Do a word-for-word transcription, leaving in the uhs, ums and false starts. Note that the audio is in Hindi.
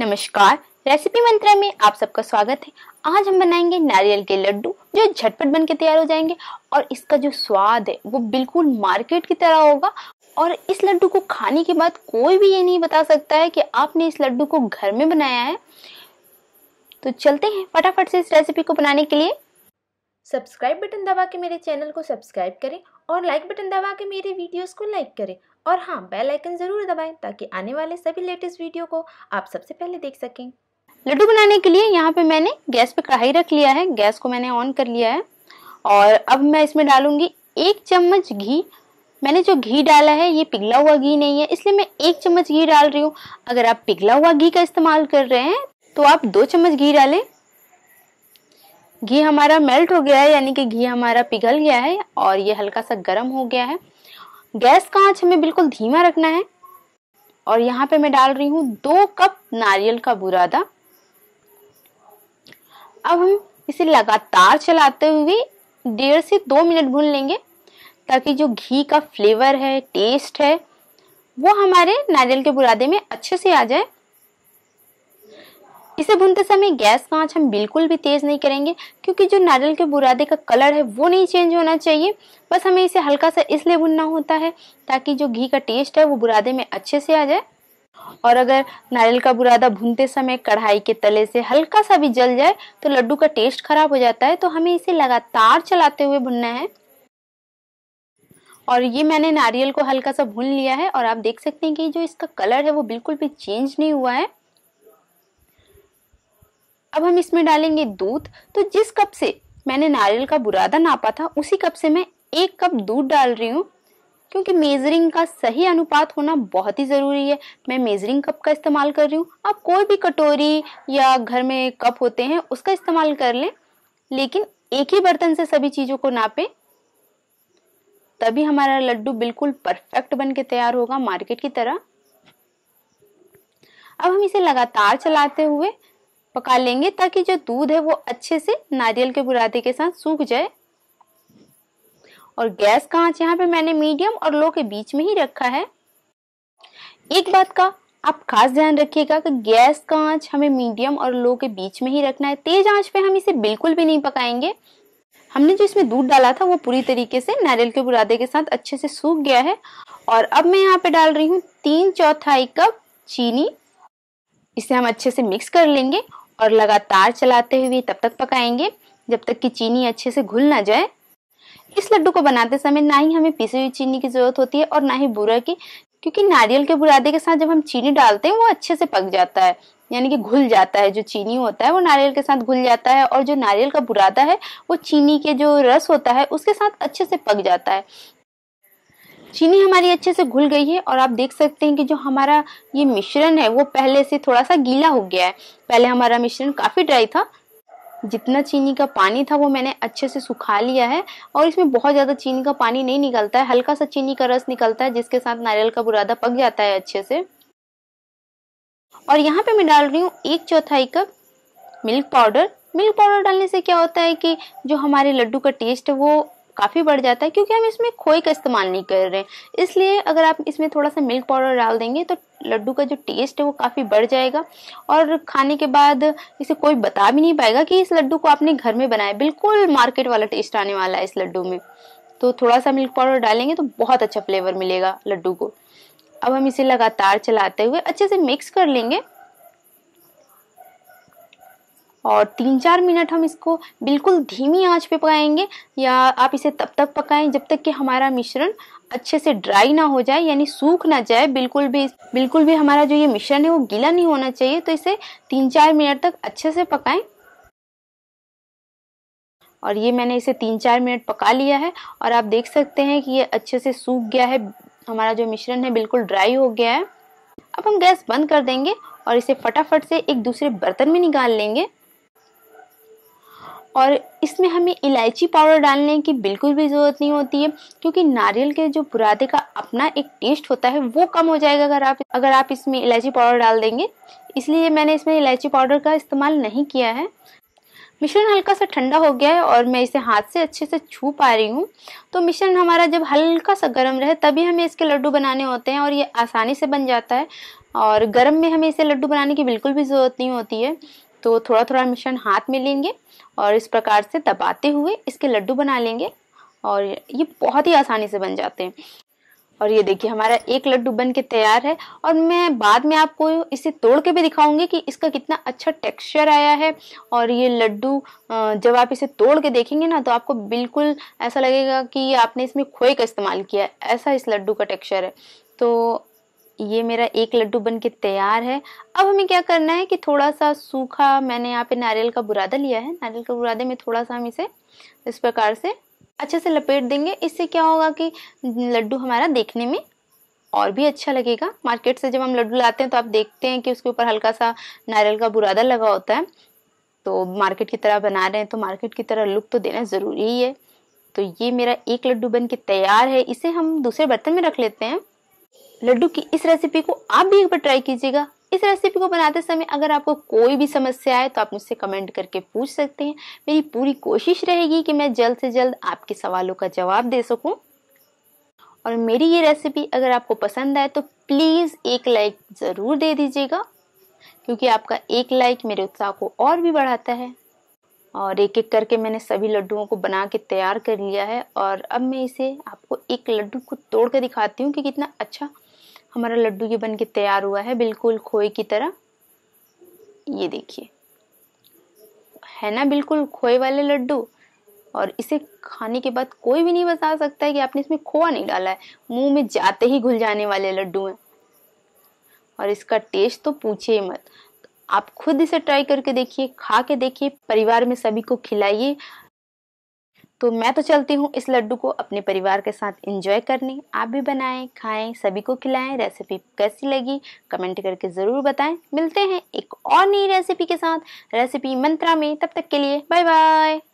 नमस्कार, रेसिपी मंत्रा में आप सबका स्वागत है। आज हम बनाएंगे नारियल के लड्डू जो झटपट बन के तैयार हो जाएंगे और इसका जो स्वाद है वो बिल्कुल मार्केट की तरह होगा। और इस लड्डू को खाने के बाद कोई भी ये नहीं बता सकता है कि आपने इस लड्डू को घर में बनाया है। तो चलते हैं फटाफट से इस रेसिपी को बनाने के लिए। सब्सक्राइब बटन दबा के मेरे चैनल को सब्सक्राइब करें और लाइक बटन दबा के मेरे वीडियोस को लाइक करें और हाँ, बेल आइकन ज़रूर दबाएं ताकि आने वाले सभी लेटेस्ट वीडियो को आप सबसे पहले देख सकें। लड्डू बनाने के लिए यहाँ पे मैंने गैस पे कढ़ाई रख लिया है, गैस को मैंने ऑन कर लिया है और अब मैं इसमें डालूंगी एक चम्मच घी। मैंने जो घी डाला है ये पिघला हुआ घी नहीं है, इसलिए मैं एक चम्मच घी डाल रही हूँ। अगर आप पिघला हुआ घी का इस्तेमाल कर रहे हैं तो आप दो चम्मच घी डालें। घी हमारा मेल्ट हो गया है, यानी कि घी हमारा पिघल गया है और ये हल्का सा गर्म हो गया है। गैस का आंच हमें बिल्कुल धीमा रखना है। और यहाँ पे मैं डाल रही हूँ दो कप नारियल का बुरादा। अब हम इसे लगातार चलाते हुए डेढ़ से दो मिनट भून लेंगे ताकि जो घी का फ्लेवर है, टेस्ट है, वो हमारे नारियल के बुरादे में अच्छे से आ जाए। इसे भूनते समय गैस का आंच हम बिल्कुल भी तेज नहीं करेंगे क्योंकि जो नारियल के बुरादे का कलर है वो नहीं चेंज होना चाहिए। बस हमें इसे हल्का सा इसलिए भुनना होता है ताकि जो घी का टेस्ट है वो बुरादे में अच्छे से आ जाए। और अगर नारियल का बुरादा भूनते समय कढ़ाई के तले से हल्का सा भी जल जाए तो लड्डू का टेस्ट खराब हो जाता है। तो हमें इसे लगातार चलाते हुए भुनना है। और ये मैंने नारियल को हल्का सा भून लिया है और आप देख सकते हैं कि जो इसका कलर है वो बिल्कुल भी चेंज नहीं हुआ है। अब हम इसमें डालेंगे दूध। तो जिस कप से मैंने नारियल का बुरादा नापा था उसी कप से मैं एक कप दूध डाल रही हूँ क्योंकि मेजरिंग का सही अनुपात होना बहुत ही ज़रूरी है। मैं मेजरिंग कप का इस्तेमाल कर रही हूँ, आप कोई भी कटोरी या घर में कप होते हैं उसका इस्तेमाल कर लें, लेकिन एक ही बर्तन से सभी चीज़ों को नापें, तभी हमारा लड्डू बिल्कुल परफेक्ट बन के तैयार होगा मार्केट की तरह। अब हम इसे लगातार चलाते हुए पका लेंगे ताकि जो दूध है वो अच्छे से नारियल के बुरादे के साथ सूख जाए। और गैस का आंच यहाँ पे मैंने मीडियम और लो के बीच में ही रखा है। एक बात का आप खास ध्यान रखिएगा कि गैस का आंच हमें मीडियम और लो के बीच में ही रखना है। तेज आंच पे हम इसे बिल्कुल भी नहीं पकाएंगे। हमने जो इसमें दूध डाला था वो पूरी तरीके से नारियल के बुरादे के साथ अच्छे से सूख गया है। और अब मैं यहाँ पे डाल रही हूँ तीन चौथाई कप चीनी। इसे हम अच्छे से मिक्स कर लेंगे और लगातार चलाते हुए तब तक पकाएंगे जब तक कि चीनी अच्छे से घुल ना जाए। इस लड्डू को बनाते समय ना ही हमें पिसी हुई चीनी की ज़रूरत होती है और ना ही बूरा की, क्योंकि नारियल के बुरादे के साथ जब हम चीनी डालते हैं वो अच्छे से पक जाता है, यानी कि घुल जाता है। जो चीनी होता है वो नारियल के साथ घुल जाता है और जो नारियल का बुरादा है वो चीनी के जो रस होता है उसके साथ अच्छे से पक जाता है। चीनी हमारी अच्छे से घुल गई है और आप देख सकते हैं कि जो हमारा ये मिश्रण है वो पहले से थोड़ा सा गीला हो गया है। पहले हमारा मिश्रण काफ़ी ड्राई था। जितना चीनी का पानी था वो मैंने अच्छे से सुखा लिया है और इसमें बहुत ज़्यादा चीनी का पानी नहीं निकलता है, हल्का सा चीनी का रस निकलता है जिसके साथ नारियल का बुरादा पक जाता है अच्छे से। और यहाँ पे मैं डाल रही हूँ एक चौथाई cup milk powder. Milk powder डालने से क्या होता है कि जो हमारे लड्डू का टेस्ट है वो काफ़ी बढ़ जाता है क्योंकि हम इसमें खोए का इस्तेमाल नहीं कर रहे हैं। इसलिए अगर आप इसमें थोड़ा सा मिल्क पाउडर डाल देंगे तो लड्डू का जो टेस्ट है वो काफ़ी बढ़ जाएगा और खाने के बाद इसे कोई बता भी नहीं पाएगा कि इस लड्डू को आपने घर में बनाया। बिल्कुल मार्केट वाला टेस्ट आने वाला है इस लड्डू में। तो थोड़ा सा मिल्क पाउडर डालेंगे तो बहुत अच्छा फ्लेवर मिलेगा लड्डू को। अब हम इसे लगातार चलाते हुए अच्छे से मिक्स कर लेंगे और तीन चार मिनट हम इसको बिल्कुल धीमी आंच पे पकाएंगे, या आप इसे तब तक पकाएं जब तक कि हमारा मिश्रण अच्छे से ड्राई ना हो जाए, यानी सूख ना जाए बिल्कुल भी। बिल्कुल भी हमारा जो ये मिश्रण है वो गीला नहीं होना चाहिए। तो इसे तीन चार मिनट तक अच्छे से पकाएं। और ये मैंने इसे तीन चार मिनट पका लिया है और आप देख सकते हैं कि ये अच्छे से सूख गया है, हमारा जो मिश्रण है बिल्कुल ड्राई हो गया है। अब हम गैस बंद कर देंगे और इसे फटाफट से एक दूसरे बर्तन में निकाल लेंगे। और इसमें हमें इलायची पाउडर डालने की बिल्कुल भी ज़रूरत नहीं होती है क्योंकि नारियल के जो बुरादे का अपना एक टेस्ट होता है वो कम हो जाएगा अगर आप अगर आप इसमें इलायची पाउडर डाल देंगे। इसलिए मैंने इसमें इलायची पाउडर का इस्तेमाल नहीं किया है। मिश्रण हल्का सा ठंडा हो गया है और मैं इसे हाथ से अच्छे से छू पा रही हूँ। तो मिश्रण हमारा जब हल्का सा गर्म रहे तभी हमें इसके लड्डू बनाने होते हैं और ये आसानी से बन जाता है। और गर्म में हमें इसे लड्डू बनाने की बिल्कुल भी ज़रूरत नहीं होती है। तो थोड़ा थोड़ा मिश्रण हाथ में लेंगे और इस प्रकार से दबाते हुए इसके लड्डू बना लेंगे और ये बहुत ही आसानी से बन जाते हैं। और ये देखिए हमारा एक लड्डू बन के तैयार है। और मैं बाद में आपको इसे तोड़ के भी दिखाऊंगी कि इसका कितना अच्छा टेक्सचर आया है। और ये लड्डू जब आप इसे तोड़ के देखेंगे ना तो आपको बिल्कुल ऐसा लगेगा कि आपने इसमें खोए का इस्तेमाल किया है, ऐसा इस लड्डू का टेक्सचर है। तो ये मेरा एक लड्डू बन के तैयार है। अब हमें क्या करना है कि थोड़ा सा सूखा मैंने यहाँ पे नारियल का बुरादा लिया है। नारियल का बुरादे में थोड़ा सा हम इसे इस प्रकार से अच्छे से लपेट देंगे। इससे क्या होगा कि लड्डू हमारा देखने में और भी अच्छा लगेगा। मार्केट से जब हम लड्डू लाते हैं तो आप देखते हैं कि उसके ऊपर हल्का सा नारियल का बुरादा लगा होता है। तो मार्केट की तरह बना रहे हैं तो मार्केट की तरह लुक तो देना ज़रूरी ही है। तो ये मेरा एक लड्डू बन के तैयार है। इसे हम दूसरे बर्तन में रख लेते हैं। लड्डू की इस रेसिपी को आप भी एक बार ट्राई कीजिएगा। इस रेसिपी को बनाते समय अगर आपको कोई भी समस्या आए तो आप मुझसे कमेंट करके पूछ सकते हैं। मेरी पूरी कोशिश रहेगी कि मैं जल्द से जल्द आपके सवालों का जवाब दे सकूं। और मेरी ये रेसिपी अगर आपको पसंद आए तो प्लीज़ एक लाइक ज़रूर दे दीजिएगा, क्योंकि आपका एक लाइक मेरे उत्साह को और भी बढ़ाता है। और एक एक करके मैंने सभी लड्डुओं को बना के तैयार कर लिया है। और अब मैं इसे आपको एक लड्डू को तोड़ के दिखाती हूँ कि कितना अच्छा हमारा लड्डू ये बन के तैयार हुआ है, बिल्कुल खोए की तरह। ये देखिए है ना, बिल्कुल खोए वाले लड्डू। और इसे खाने के बाद कोई भी नहीं बता सकता है कि आपने इसमें खोआ नहीं डाला है। मुंह में जाते ही घुल जाने वाले लड्डू हैं और इसका टेस्ट तो पूछिए मत। आप खुद इसे ट्राई करके देखिए, खा के देखिए, परिवार में सभी को खिलाइए। तो मैं तो चलती हूँ इस लड्डू को अपने परिवार के साथ एंजॉय करने। आप भी बनाएं, खाएं, सभी को खिलाएं। रेसिपी कैसी लगी कमेंट करके ज़रूर बताएं। मिलते हैं एक और नई रेसिपी के साथ रेसिपी मंत्रा में। तब तक के लिए बाय बाय।